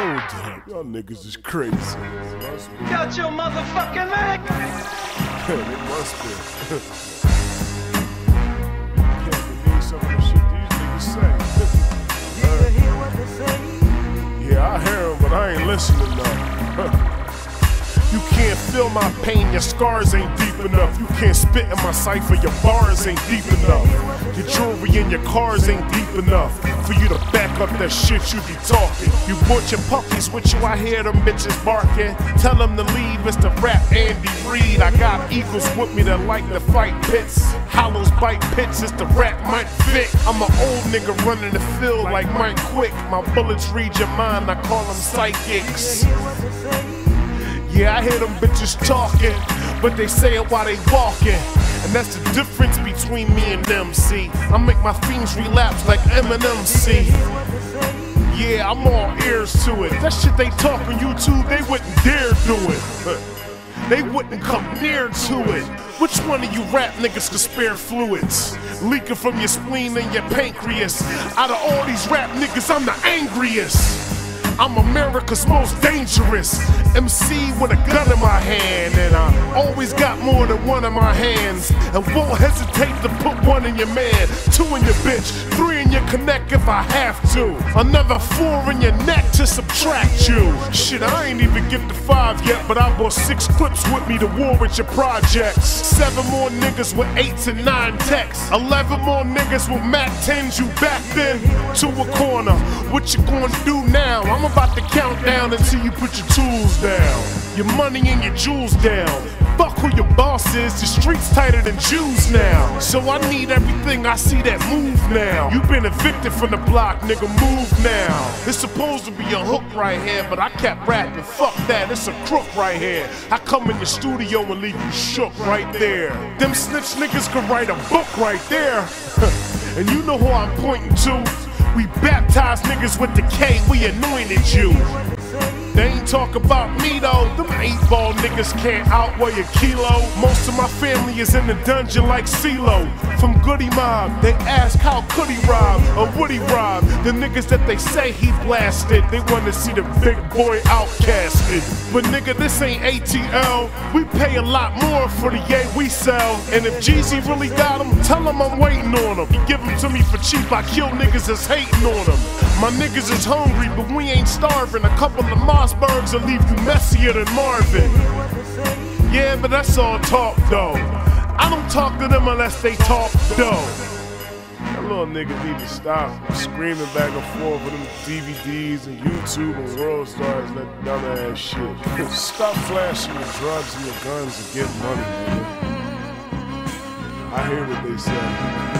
Hold up, y'all niggas is crazy. Got your motherfucking leg. It must be. Can't believe some of the shit these niggas say. Nigga, hear what they say? Yeah, I hear them, but I ain't listening though. You can't feel my pain, your scars ain't deep enough. You can't spit in my cipher, your bars ain't deep enough. Your jewelry and your cars ain't deep enough for you to back up that shit you be talking. You brought your puppies with you, I hear them bitches barking. Tell them to leave, it's the rap Andy Reid. I got eagles with me that like to fight pits. Hollows bite pits, it's the rap Mike Vick. I'm an old nigga running the field like Mike Quick. My bullets read your mind, I call them psychics. Yeah, I hear them bitches talking, but they say it while they walking. And that's the difference between me and them, see. I make my fiends relapse like Eminem, see. Yeah, I'm all ears to it. That shit they talking YouTube, they wouldn't dare do it. They wouldn't come near to it. Which one of you rap niggas can spare fluids leaking from your spleen and your pancreas? Out of all these rap niggas, I'm the angriest. I'm America's most dangerous MC with a gun in my hand, and I always got more than one in my hands, and won't hesitate to put one in your man, two in your bitch, three in your connect if I have to, another four in your neck to subtract you. Shit, I ain't even get to 5 yet, but I bought 6 clips with me to war with your projects. 7 more niggas with 8s and 9 texts, 11 more niggas with Mac 10s you backed in to a corner. What you gonna do now? I'm about to count down until you put your tools down, your money and your jewels down. Fuck who your boss is, the streets tighter than Jews now. So I need everything I see that move now. You been evicted from the block, nigga, move now. It's supposed to be a hook right here, but I kept rapping. Fuck that, it's a crook right here. I come in your studio and leave you shook right there. Them snitch niggas could write a book right there. And you know who I'm pointing to. We baptized niggas with the K, we anointed you. They ain't talk about me though, them 8-ball niggas can't outweigh a kilo. Most of my family is in the dungeon like CeeLo from Goody Mob. They ask how could he rob, or would he rob? The niggas that they say he blasted, they wanna see the big boy outcasted. But nigga, this ain't ATL, we pay a lot more for the yay we sell. And if Jeezy really got him, tell him I'm waiting on him. You give him to me for cheap, I kill niggas that's hating on him. My niggas is hungry, but we ain't starving. A couple of Mossbergs will leave you messier than Marvin. Yeah, but that's all talk, though. I don't talk to them unless they talk, though. That little nigga need to stop screaming back and forth with them DVDs and YouTube and World Stars and that dumbass shit. Stop flashing your drugs and your guns and get money, man. I hear what they say.